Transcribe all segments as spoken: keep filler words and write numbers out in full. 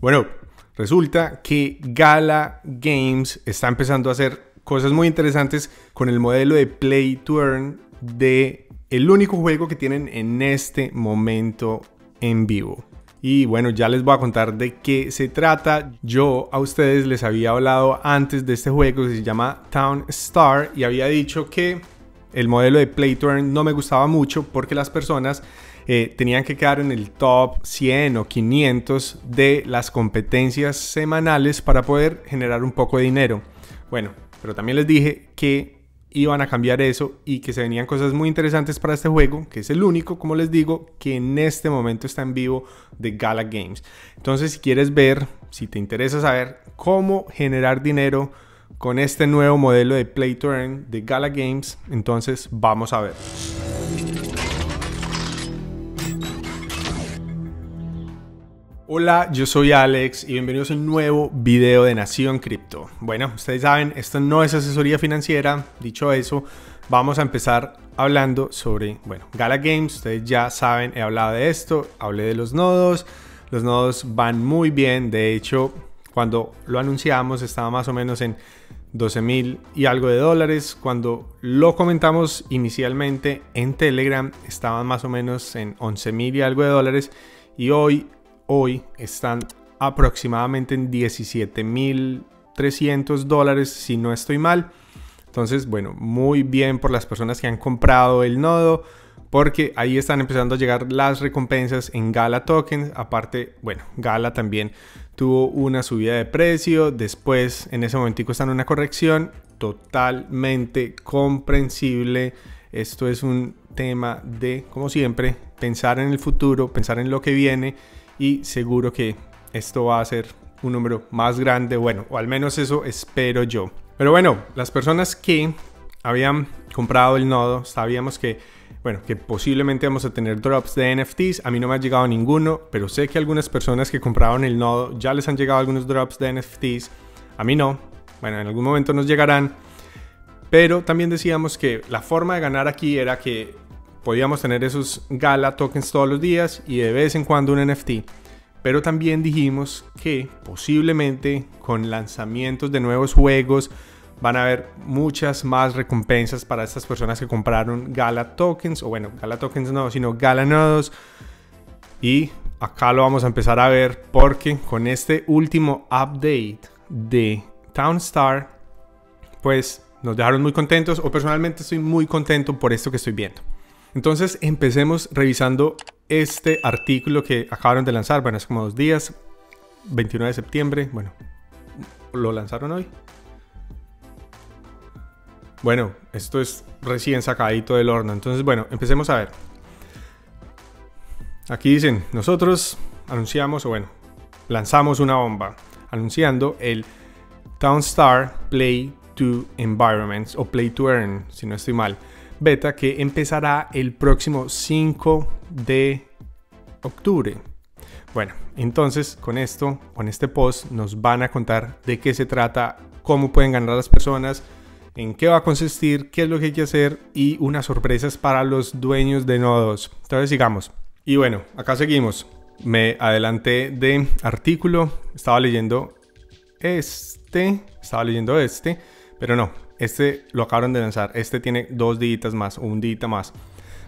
Bueno, resulta que Gala Games está empezando a hacer cosas muy interesantes con el modelo de Play to Earn de el único juego que tienen en este momento en vivo. Y bueno, ya les voy a contar de qué se trata. Yo a ustedes les había hablado antes de este juego que se llama Town Star y había dicho que el modelo de Play to Earn no me gustaba mucho porque las personas eh, tenían que quedar en el top cien o quinientos de las competencias semanales para poder generar un poco de dinero. Bueno, pero también les dije que iban a cambiar eso y que se venían cosas muy interesantes para este juego, que es el único, como les digo, que en este momento está en vivo de Gala Games. Entonces, si quieres ver, si te interesa saber cómo generar dinero con este nuevo modelo de Play to Earn de Gala Games, entonces vamos a ver. Hola, yo soy Alex y bienvenidos a un nuevo video de Nación Crypto. Bueno, ustedes saben, esto no es asesoría financiera. Dicho eso, vamos a empezar hablando sobre, bueno, Gala Games. Ustedes ya saben, he hablado de esto, hablé de los nodos. Los nodos van muy bien. De hecho, cuando lo anunciamos estaba más o menos en doce mil y algo de dólares. Cuando lo comentamos inicialmente en Telegram estaban más o menos en once mil y algo de dólares. Y hoy... Hoy están aproximadamente en diecisiete mil trescientos dólares, si no estoy mal. Entonces, bueno, muy bien por las personas que han comprado el nodo, porque ahí están empezando a llegar las recompensas en Gala Tokens. Aparte, bueno, Gala también tuvo una subida de precio. Después, en ese momentico, está en una corrección totalmente comprensible. Esto es un tema de, como siempre, pensar en el futuro, pensar en lo que viene. Y seguro que esto va a ser un número más grande, bueno, o al menos eso espero yo. Pero bueno, las personas que habían comprado el nodo, sabíamos que, bueno, que posiblemente vamos a tener drops de N F Ts. A mí no me ha llegado ninguno, pero sé que algunas personas que compraron el nodo ya les han llegado algunos drops de N F Ts. A mí no. Bueno, en algún momento nos llegarán. Pero también decíamos que la forma de ganar aquí era que podíamos tener esos Gala Tokens todos los días y de vez en cuando un N F T. Pero también dijimos que posiblemente con lanzamientos de nuevos juegos van a haber muchas más recompensas para estas personas que compraron Gala Tokens. O bueno, Gala Tokens no, sino Gala Nodos. Y acá lo vamos a empezar a ver porque con este último update de Town Star, pues nos dejaron muy contentos. O personalmente estoy muy contento por esto que estoy viendo. Entonces empecemos revisando este artículo que acabaron de lanzar. Bueno, hace como dos días, veintinueve de septiembre. Bueno, ¿lo lanzaron hoy? Bueno, esto es recién sacadito del horno. Entonces, bueno, empecemos a ver. Aquí dicen, nosotros anunciamos, o bueno, lanzamos una bomba anunciando el Town Star Play to Environments o Play to Earn, si no estoy mal. Beta que empezará el próximo cinco de octubre. Bueno, entonces con esto, con este post nos van a contar de qué se trata, cómo pueden ganar las personas, en qué va a consistir, qué es lo que hay que hacer y unas sorpresas para los dueños de nodos. Entonces sigamos. Y bueno, acá seguimos. Me adelanté de artículo, estaba leyendo este, estaba leyendo este, pero no. Este lo acabaron de lanzar. Este tiene dos días más o un día más.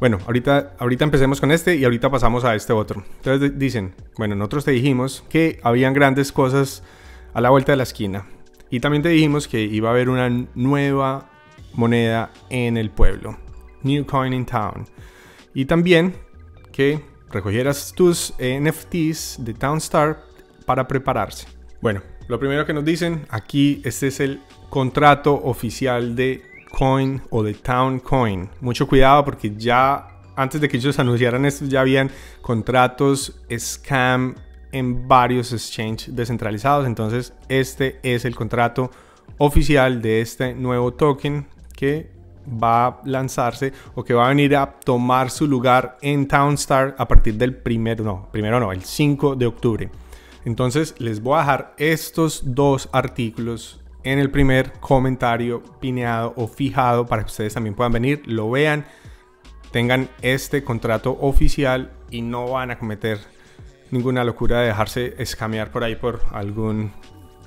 Bueno, ahorita, ahorita empecemos con este y ahorita pasamos a este otro. Entonces dicen, bueno, nosotros te dijimos que habían grandes cosas a la vuelta de la esquina. Y también te dijimos que iba a haber una nueva moneda en el pueblo. New Coin in Town. Y también que recogieras tus N F Ts de Town Star para prepararse. Bueno, lo primero que nos dicen aquí, este es el contrato oficial de Coin o de Town Coin. Mucho cuidado porque ya antes de que ellos anunciaran esto ya habían contratos scam en varios exchanges descentralizados. Entonces este es el contrato oficial de este nuevo token que va a lanzarse o que va a venir a tomar su lugar en Town Star a partir del primero, no, primero no, el cinco de octubre. Entonces les voy a dejar estos dos artículos en el primer comentario pineado o fijado para que ustedes también puedan venir, lo vean, tengan este contrato oficial y no van a cometer ninguna locura de dejarse escamear por ahí por algún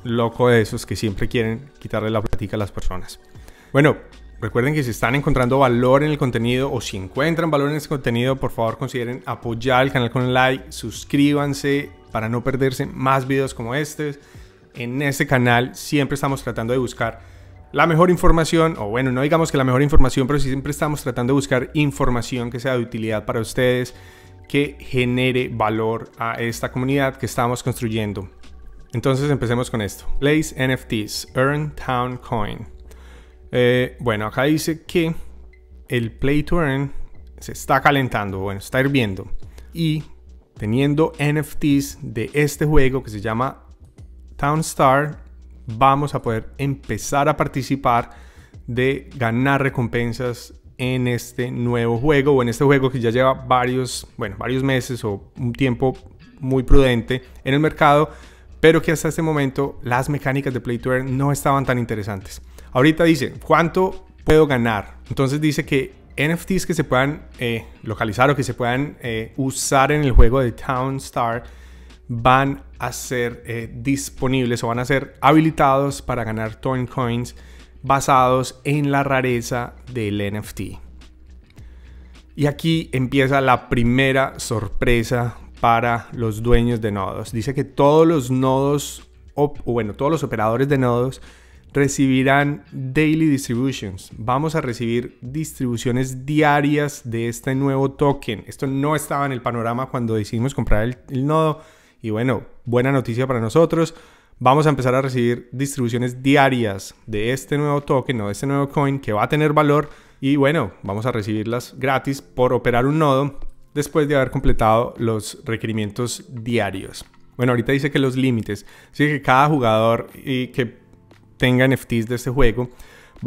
loco de esos que siempre quieren quitarle la platica a las personas. Bueno, recuerden que si están encontrando valor en el contenido o si encuentran valor en ese contenido, por favor consideren apoyar el canal con un like, suscríbanse para no perderse más videos como este. En este canal siempre estamos tratando de buscar la mejor información, o bueno, no digamos que la mejor información, pero siempre estamos tratando de buscar información que sea de utilidad para ustedes, que genere valor a esta comunidad que estamos construyendo. Entonces empecemos con esto. Place N F Ts, Earn Town Coin. Eh, bueno, acá dice que el Play to Earn se está calentando, bueno, está hirviendo. Y teniendo N F Ts de este juego que se llama Town Star, vamos a poder empezar a participar de ganar recompensas en este nuevo juego, o en este juego que ya lleva varios, bueno, varios meses o un tiempo muy prudente en el mercado, pero que hasta este momento las mecánicas de Play to Earn no estaban tan interesantes. Ahorita dice, ¿cuánto puedo ganar? Entonces dice que N F Ts que se puedan eh, localizar o que se puedan eh, usar en el juego de Town Star van a ser eh, disponibles o van a ser habilitados para ganar Town Coins basados en la rareza del N F T. Y aquí empieza la primera sorpresa para los dueños de nodos. Dice que todos los nodos, o bueno, todos los operadores de nodos recibirán daily distributions. Vamos a recibir distribuciones diarias de este nuevo token. Esto no estaba en el panorama cuando decidimos comprar el, el nodo. Y bueno, buena noticia para nosotros. Vamos a empezar a recibir distribuciones diarias de este nuevo token o de este nuevo coin que va a tener valor. Y bueno, vamos a recibirlas gratis por operar un nodo después de haber completado los requerimientos diarios. Bueno, ahorita dice que los límites. Así que cada jugador y que tenga N F Ts de este juego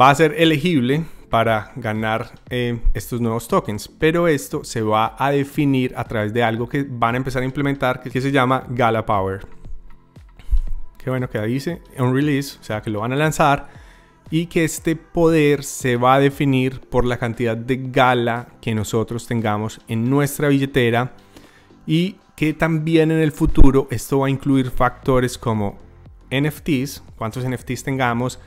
va a ser elegible para ganar eh, estos nuevos tokens, pero esto se va a definir a través de algo que van a empezar a implementar que se llama Gala Power. Que bueno, que dice on release, o sea que lo van a lanzar, y que este poder se va a definir por la cantidad de gala que nosotros tengamos en nuestra billetera, y que también en el futuro esto va a incluir factores como N F Ts, cuántos N F Ts tengamos,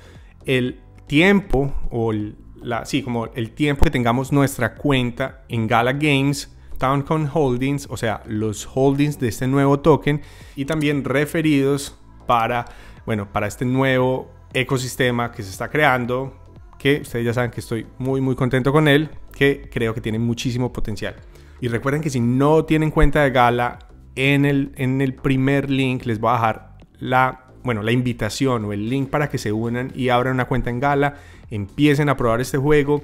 el tiempo o el, la, sí, como el tiempo que tengamos nuestra cuenta en Gala Games, Town Coin Holdings, o sea, los holdings de este nuevo token, y también referidos para, bueno, para este nuevo ecosistema que se está creando, que ustedes ya saben que estoy muy muy contento con él, que creo que tiene muchísimo potencial. Y recuerden que si no tienen cuenta de Gala, en el, en el primer link les voy a dejar la bueno, la invitación o el link para que se unan y abran una cuenta en Gala, empiecen a probar este juego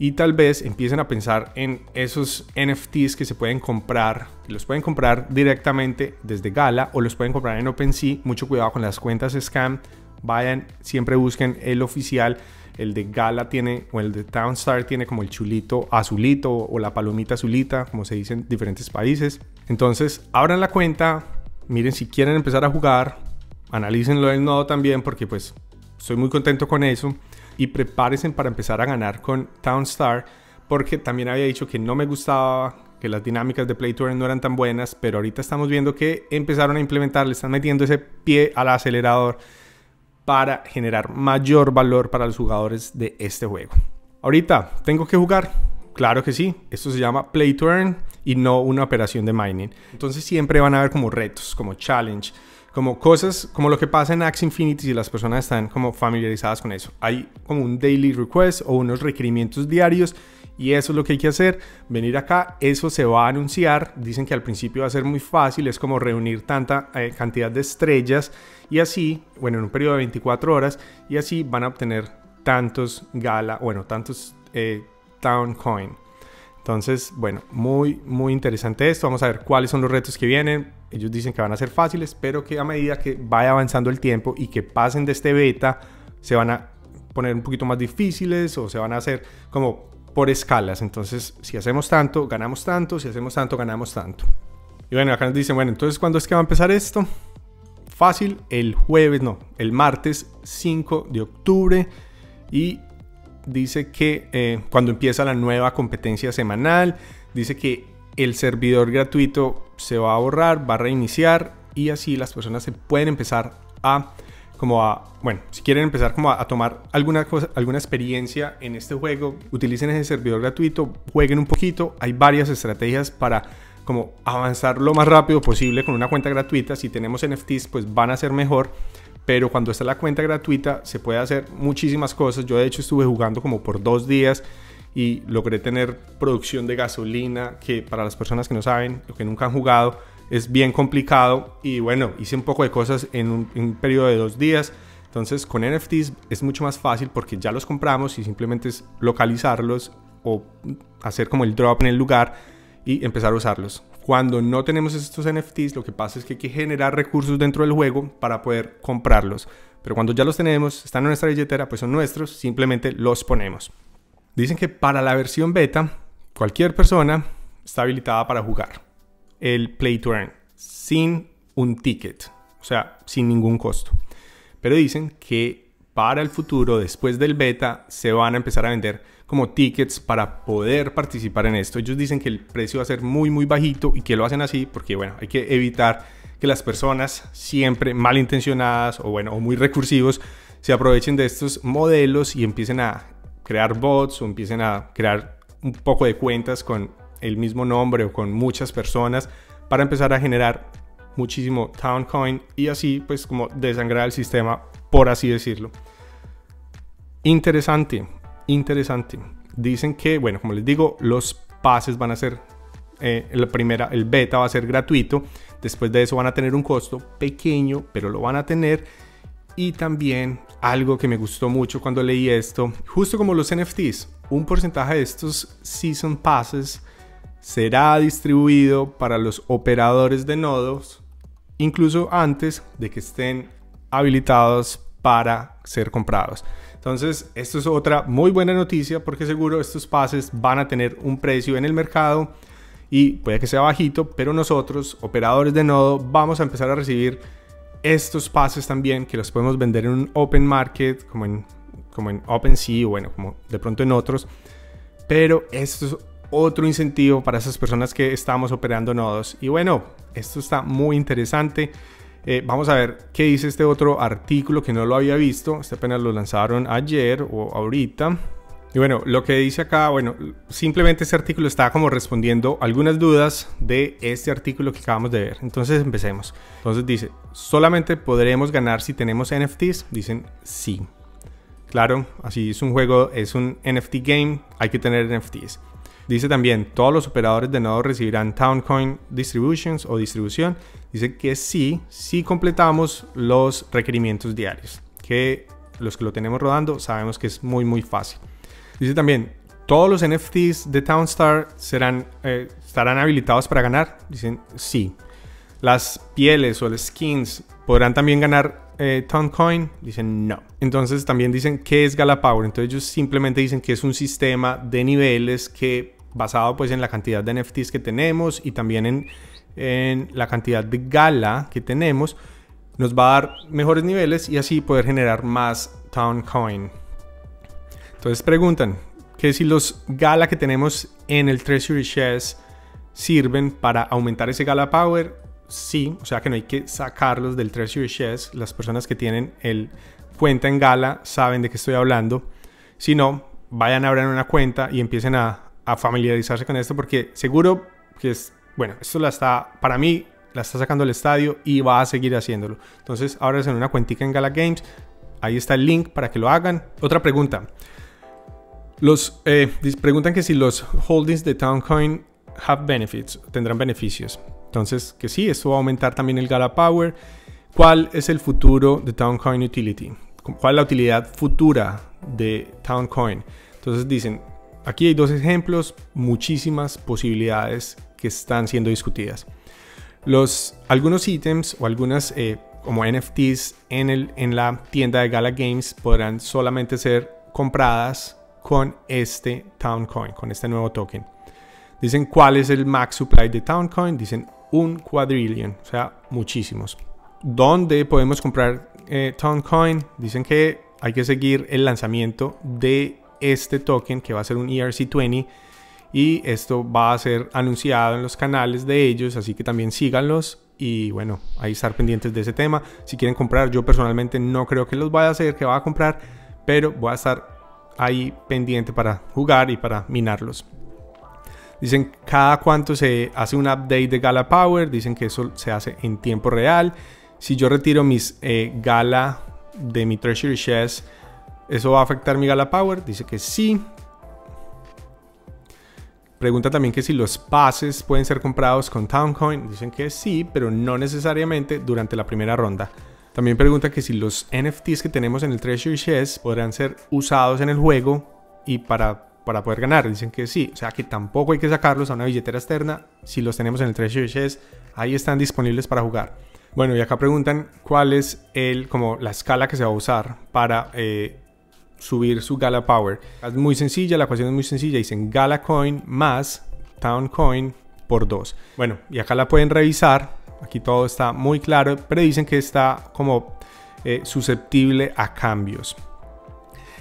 y tal vez empiecen a pensar en esos N F Ts que se pueden comprar, que los pueden comprar directamente desde Gala o los pueden comprar en OpenSea. Mucho cuidado con las cuentas scam, vayan, siempre busquen el oficial. El de Gala tiene, o el de Town Star tiene como el chulito azulito o la palomita azulita, como se dice en diferentes países. Entonces abran la cuenta, miren si quieren empezar a jugar, analícenlo del nodo también, porque pues estoy muy contento con eso, y prepárense para empezar a ganar con Town Star, porque también había dicho que no me gustaba, que las dinámicas de Play to Earn no eran tan buenas, pero ahorita estamos viendo que empezaron a implementar, le están metiendo ese pie al acelerador para generar mayor valor para los jugadores de este juego. Ahorita, ¿tengo que jugar? Claro que sí, esto se llama Play to Earn y no una operación de mining. Entonces siempre van a haber como retos, como challenge, como cosas como lo que pasa en Axie Infinity, si las personas están como familiarizadas con eso. Hay como un daily request o unos requerimientos diarios, y eso es lo que hay que hacer, venir acá. Eso se va a anunciar, dicen que al principio va a ser muy fácil, es como reunir tanta eh, cantidad de estrellas, y así, bueno, en un periodo de veinticuatro horas, y así van a obtener tantos gala, bueno, tantos eh, Town Coin. Entonces, bueno, muy, muy interesante esto. Vamos a ver cuáles son los retos que vienen. Ellos dicen que van a ser fáciles, pero que a medida que vaya avanzando el tiempo y que pasen de este beta, se van a poner un poquito más difíciles o se van a hacer como por escalas. Entonces, si hacemos tanto, ganamos tanto. Si hacemos tanto, ganamos tanto. Y bueno, acá nos dicen, bueno, entonces, ¿cuándo es que va a empezar esto? Fácil, el jueves, no, el martes cinco de octubre. Y dice que eh, cuando empieza la nueva competencia semanal, dice que el servidor gratuito se va a borrar, va a reiniciar y así las personas se pueden empezar a, como a, bueno, si quieren empezar como a, a tomar alguna cosa, alguna experiencia en este juego, utilicen ese servidor gratuito, jueguen un poquito. Hay varias estrategias para como avanzar lo más rápido posible con una cuenta gratuita. Si tenemos N F Ts, pues van a ser mejor. Pero cuando está la cuenta gratuita se puede hacer muchísimas cosas. Yo de hecho estuve jugando como por dos días y logré tener producción de gasolina, que para las personas que no saben o que nunca han jugado es bien complicado. Y bueno, hice un poco de cosas en un, en un periodo de dos días. Entonces con N F Ts es mucho más fácil porque ya los compramos y simplemente es localizarlos o hacer como el drop en el lugar y empezar a usarlos. Cuando no tenemos estos N F Ts, lo que pasa es que hay que generar recursos dentro del juego para poder comprarlos. Pero cuando ya los tenemos, están en nuestra billetera, pues son nuestros, simplemente los ponemos. Dicen que para la versión beta, cualquier persona está habilitada para jugar el Play to Earn sin un ticket, o sea, sin ningún costo. Pero dicen que para el futuro, después del beta, se van a empezar a vender como tickets para poder participar en esto. Ellos dicen que el precio va a ser muy muy bajito y que lo hacen así porque, bueno, hay que evitar que las personas siempre malintencionadas o, bueno, o muy recursivos se aprovechen de estos modelos y empiecen a crear bots o empiecen a crear un poco de cuentas con el mismo nombre o con muchas personas para empezar a generar muchísimo Town Coin y así pues como desangrar el sistema, por así decirlo. Interesante. Interesante. Dicen que, bueno, como les digo, los pases van a ser eh, la primera, el beta va a ser gratuito. Después de eso van a tener un costo pequeño, pero lo van a tener. Y también algo que me gustó mucho cuando leí esto, justo como los N F Ts, un porcentaje de estos season passes será distribuido para los operadores de nodos, incluso antes de que estén habilitados para ser comprados. Entonces, esto es otra muy buena noticia porque seguro estos pases van a tener un precio en el mercado y puede que sea bajito, pero nosotros, operadores de nodo, vamos a empezar a recibir estos pases también, que los podemos vender en un open market, como en, como en OpenSea o bueno, como de pronto en otros. Pero esto es otro incentivo para esas personas que estamos operando nodos. Y bueno, esto está muy interesante. Eh, vamos a ver qué dice este otro artículo que no lo había visto. Este apenas lo lanzaron ayer o ahorita. Y bueno, lo que dice acá, bueno, simplemente este artículo está como respondiendo algunas dudas de este artículo que acabamos de ver. Entonces empecemos. Entonces dice, ¿solamente podremos ganar si tenemos N F Ts? Dicen sí. Claro, así es un juego, es un N F T game, hay que tener N F Ts. Dice también, ¿todos los operadores de nodos recibirán Town Coin Distributions o distribución? Dice que sí, si completamos los requerimientos diarios, que los que lo tenemos rodando sabemos que es muy muy fácil. Dice también, ¿todos los N F Ts de Town Star serán, eh, estarán habilitados para ganar? Dicen sí. ¿Las pieles o las skins podrán también ganar eh, Town Coin? Dicen no. Entonces también dicen, ¿qué es Gala Power? Entonces ellos simplemente dicen que es un sistema de niveles que basado pues en la cantidad de N F Ts que tenemos y también en, en la cantidad de gala que tenemos, nos va a dar mejores niveles y así poder generar más Town Coin. Entonces preguntan que si los gala que tenemos en el Treasury Shares sirven para aumentar ese Gala Power. Sí, o sea que no hay que sacarlos del Treasury Shares. Las personas que tienen el cuenta en gala saben de qué estoy hablando. Si no, vayan a abrir una cuenta y empiecen a a familiarizarse con esto porque seguro que es bueno. Esto la está, para mí la está sacando el estadio y va a seguir haciéndolo. Entonces ahora es en una cuentica en Gala Games, ahí está el link para que lo hagan. Otra pregunta, los eh, preguntan que si los holdings de Town Coin have benefits, tendrán beneficios. Entonces que sí, esto va a aumentar también el Gala Power. ¿Cuál es el futuro de Town Coin Utility? ¿Cuál es la utilidad futura de Town Coin? Entonces dicen, aquí hay dos ejemplos, muchísimas posibilidades que están siendo discutidas. Los, algunos ítems o algunas eh, como N F Ts en, el, en la tienda de Gala Games podrán solamente ser compradas con este Town Coin, con este nuevo token. Dicen, ¿cuál es el max supply de Town Coin? Dicen un quadrillion, o sea, muchísimos. ¿Dónde podemos comprar eh, Town Coin? Dicen que hay que seguir el lanzamiento de este token que va a ser un E R C veinte y esto va a ser anunciado en los canales de ellos, así que también síganlos. Y bueno, ahí estar pendientes de ese tema. Si quieren comprar, yo personalmente no creo que los vaya a hacer, que va a comprar, pero voy a estar ahí pendiente para jugar y para minarlos. Dicen cada cuánto se hace un update de Gala Power. Dicen que eso se hace en tiempo real. Si yo retiro mis eh, Gala de mi Treasury Shares, ¿eso va a afectar mi Gala Power? Dice que sí. Pregunta también que si los pases pueden ser comprados con Town Coin. Dicen que sí, pero no necesariamente durante la primera ronda. También pregunta que si los N F Ts que tenemos en el Treasury Chest podrán ser usados en el juego y para, para poder ganar. Dicen que sí, o sea que tampoco hay que sacarlos a una billetera externa. Si los tenemos en el Treasury Chest, ahí están disponibles para jugar. Bueno, y acá preguntan cuál es el, como la escala que se va a usar para eh, subir su Gala Power. Es muy sencilla, la ecuación es muy sencilla. Dicen Gala Coin más Town Coin por dos. Bueno, y acá la pueden revisar. Aquí todo está muy claro, pero dicen que está como eh, susceptible a cambios.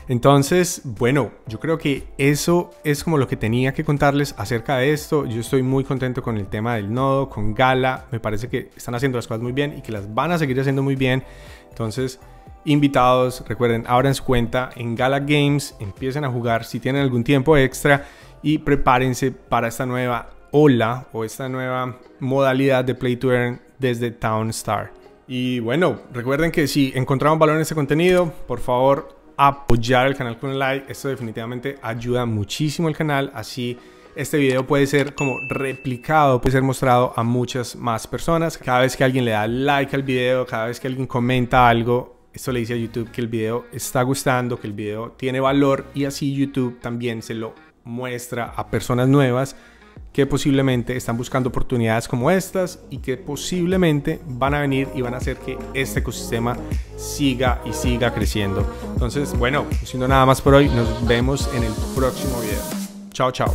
Entonces, bueno, yo creo que eso es como lo que tenía que contarles acerca de esto. Yo estoy muy contento con el tema del nodo, con Gala. Me parece que están haciendo las cosas muy bien y que las van a seguir haciendo muy bien. Entonces, invitados, recuerden, abran su cuenta en Gala Games, empiecen a jugar si tienen algún tiempo extra y prepárense para esta nueva ola o esta nueva modalidad de Play to Earn desde Town Star. Y bueno, recuerden que si encontraron valor en este contenido, por favor apoyar el canal con un like. Esto definitivamente ayuda muchísimo al canal, así este video puede ser como replicado, puede ser mostrado a muchas más personas. Cada vez que alguien le da like al video, cada vez que alguien comenta algo, esto le dice a YouTube que el video está gustando, que el video tiene valor, y así YouTube también se lo muestra a personas nuevas que posiblemente están buscando oportunidades como estas y que posiblemente van a venir y van a hacer que este ecosistema siga y siga creciendo. Entonces, bueno, no siendo nada más por hoy, nos vemos en el próximo video. Chao, chao.